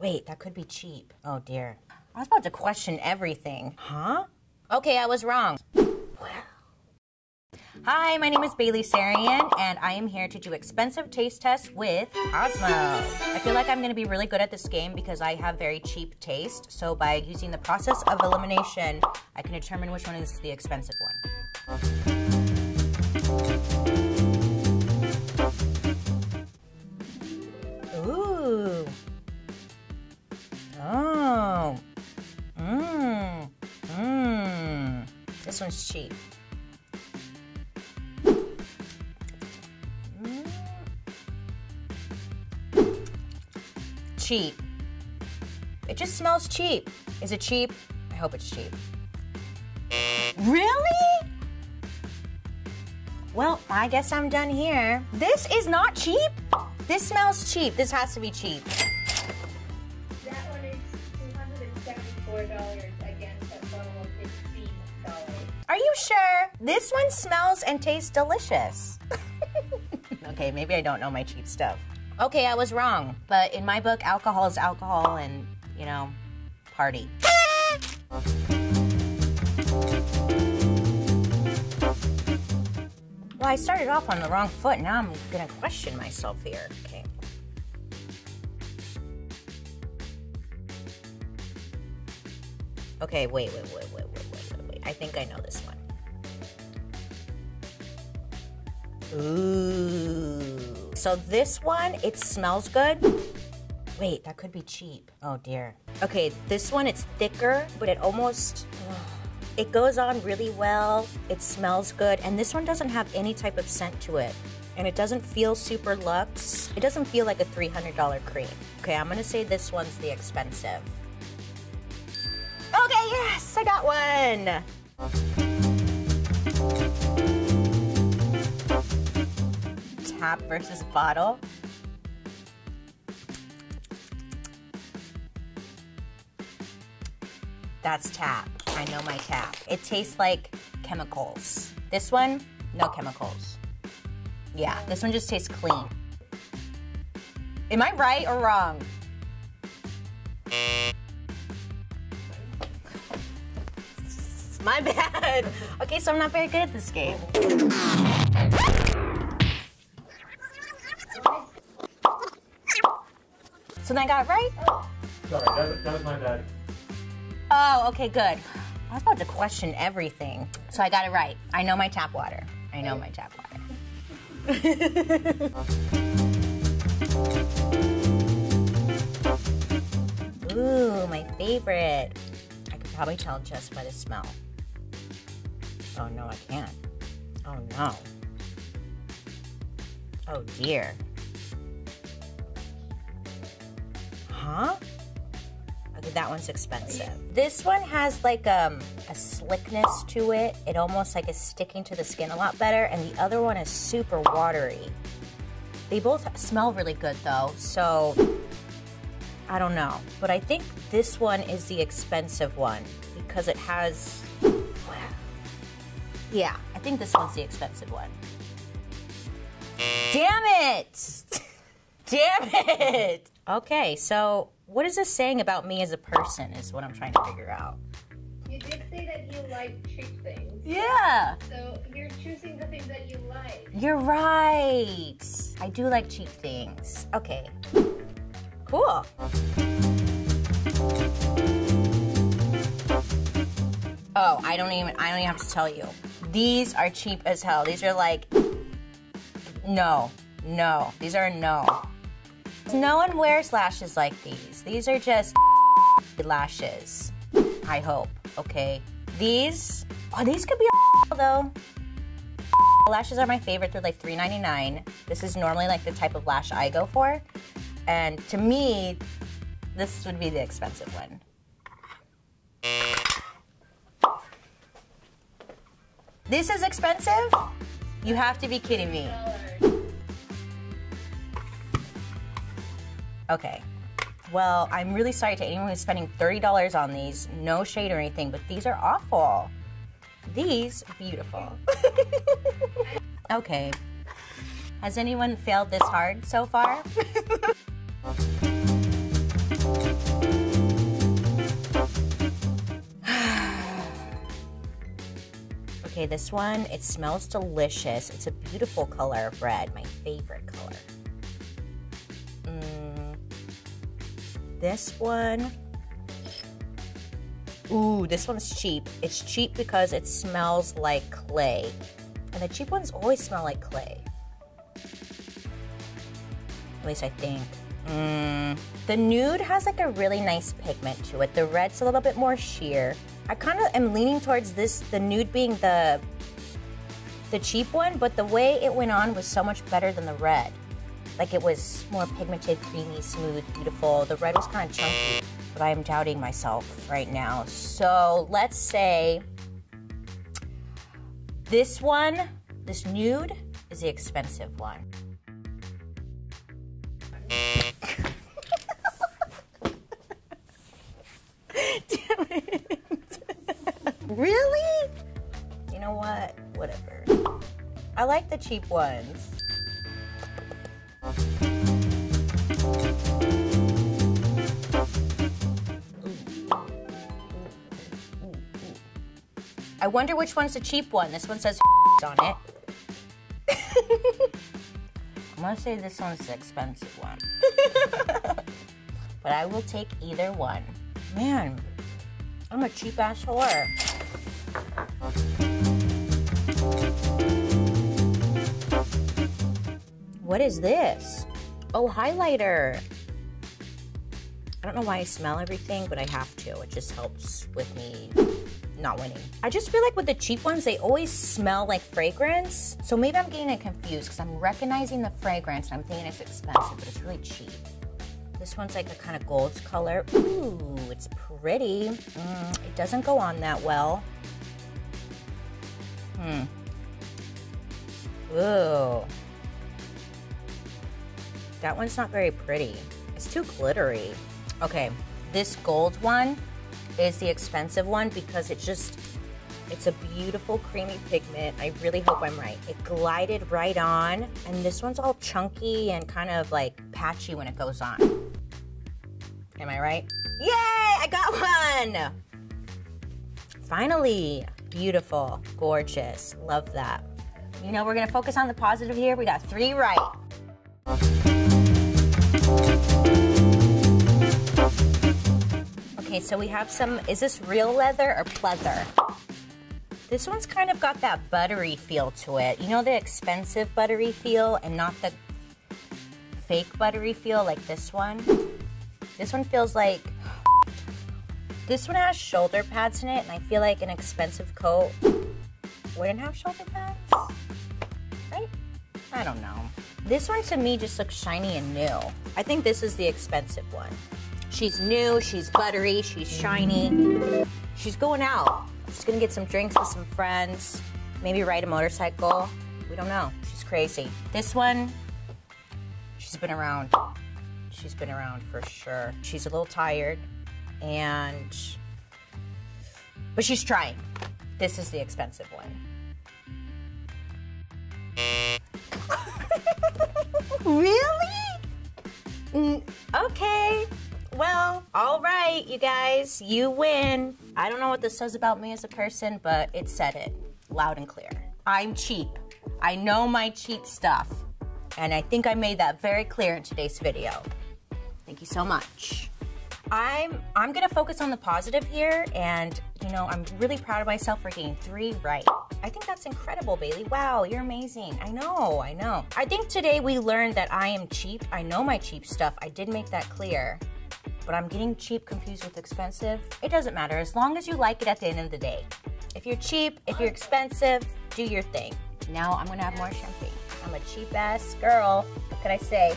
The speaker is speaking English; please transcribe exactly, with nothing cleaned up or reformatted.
Wait, that could be cheap. Oh dear. I was about to question everything. Huh? Okay, I was wrong. Hi, my name is Bailey Sarian, and I am here to do expensive taste tests with Cosmo. I feel like I'm going to be really good at this game because I have very cheap taste, so by using the process of elimination, I can determine which one is the expensive one. Ooh. Oh. Mmm. Mmm. This one's cheap. Cheap. It just smells cheap. Is it cheap? I hope it's cheap. Really? Well, I guess I'm done here. This is not cheap. This smells cheap. This has to be cheap. That one is two hundred seventy-four dollars against a total of fifteen dollars. Are you sure? This one smells and tastes delicious. Okay, maybe I don't know my cheap stuff. Okay, I was wrong, but in my book, alcohol is alcohol and, you know, party. Well, I started off on the wrong foot, now I'm gonna question myself here. Okay. Okay, wait, wait, wait, wait, wait, wait, wait, wait. I think I know this one. Ooh. So this one, it smells good. Wait, that could be cheap. Oh dear. Okay, this one, it's thicker, but it almost, it goes on really well. It smells good. And this one doesn't have any type of scent to it. And it doesn't feel super luxe. It doesn't feel like a three hundred dollar cream. Okay, I'm gonna say this one's the expensive. Okay, yes, I got one. Tap versus bottle. That's tap. I know my tap. It tastes like chemicals. This one, no chemicals. Yeah, this one just tastes clean. Am I right or wrong? My bad. Okay, so I'm not very good at this game. So then I got it right? Sorry, that, that was my bad. Oh, okay, good. I was about to question everything. So I got it right. I know my tap water. I know my tap water. Ooh, my favorite. I could probably tell just by the smell. Oh no, I can't. Oh no. Oh dear. Huh? Okay, that one's expensive. This one has like um, a slickness to it. It almost like is sticking to the skin a lot better, and the other one is super watery. They both smell really good though, so I don't know. But I think this one is the expensive one because it has, yeah, I think this one's the expensive one. Damn it! Damn it! Okay, so what is this saying about me as a person is what I'm trying to figure out. You did say that you like cheap things. Yeah. So you're choosing the things that you like. You're right. I do like cheap things. Okay. Cool. Oh, I don't even, I don't even have to tell you. These are cheap as hell. These are like, no, no. These are no. No one wears lashes like these. These are just lashes. I hope, okay? These, oh, these could be though. Lashes are my favorite. They're like three ninety-nine. This is normally like the type of lash I go for. And to me, this would be the expensive one. This is expensive? You have to be kidding me. Okay, well, I'm really sorry to anyone who's spending thirty dollars on these. No shade or anything, but these are awful. These, beautiful. Okay, has anyone failed this hard so far? Okay, this one, it smells delicious. It's a beautiful color of red, my favorite color. Mm, this one, ooh, this one's cheap. It's cheap because it smells like clay. And the cheap ones always smell like clay. At least I think. Mm. The nude has like a really nice pigment to it. The red's a little bit more sheer. I kind of am leaning towards this, the nude being the, the cheap one, but the way it went on was so much better than the red. Like it was more pigmented, creamy, smooth, beautiful. The red was kind of chunky, but I am doubting myself right now. So let's say this one, this nude, is the expensive one. Damn it. Really? You know what? Whatever. I like the cheap ones. I wonder which one's the cheap one. This one says on it. I'm gonna say this one's the expensive one. But I will take either one. Man, I'm a cheap ass whore. What is this? Oh, highlighter. I don't know why I smell everything, but I have to. It just helps with me not winning. I just feel like with the cheap ones, they always smell like fragrance. So maybe I'm getting it confused because I'm recognizing the fragrance and I'm thinking it's expensive, but it's really cheap. This one's like a kind of gold color. Ooh, it's pretty. Mm, it doesn't go on that well. Hmm. Ooh. That one's not very pretty. It's too glittery. Okay, this gold one is the expensive one because it just, it's a beautiful creamy pigment. I really hope I'm right. It glided right on, and this one's all chunky and kind of like patchy when it goes on. Am I right? Yay, I got one! Finally, beautiful, gorgeous, love that. You know, we're gonna focus on the positive here. We got three right. Okay, so we have some, is this real leather or pleather? This one's kind of got that buttery feel to it. You know, the expensive buttery feel and not the fake buttery feel like this one. This one feels like, this one has shoulder pads in it, and I feel like an expensive coat wouldn't have shoulder pads, right? I don't know. This one to me just looks shiny and new. I think this is the expensive one. She's new, she's buttery, she's shiny. She's going out. She's gonna get some drinks with some friends, maybe ride a motorcycle. We don't know, she's crazy. This one, she's been around. She's been around for sure. She's a little tired, and, but she's trying. This is the expensive one. Really? Mm, okay. Well, all right, you guys, you win. I don't know what this says about me as a person, but it said it loud and clear. I'm cheap. I know my cheap stuff. And I think I made that very clear in today's video. Thank you so much. I'm, I'm gonna focus on the positive here, and you know, I'm really proud of myself for getting three right. I think that's incredible, Bailey. Wow, you're amazing. I know, I know. I think today we learned that I am cheap. I know my cheap stuff. I did make that clear. But I'm getting cheap confused with expensive. It doesn't matter, as long as you like it at the end of the day. If you're cheap, if you're expensive, do your thing. Now I'm gonna have more champagne. I'm a cheap ass girl, what can I say?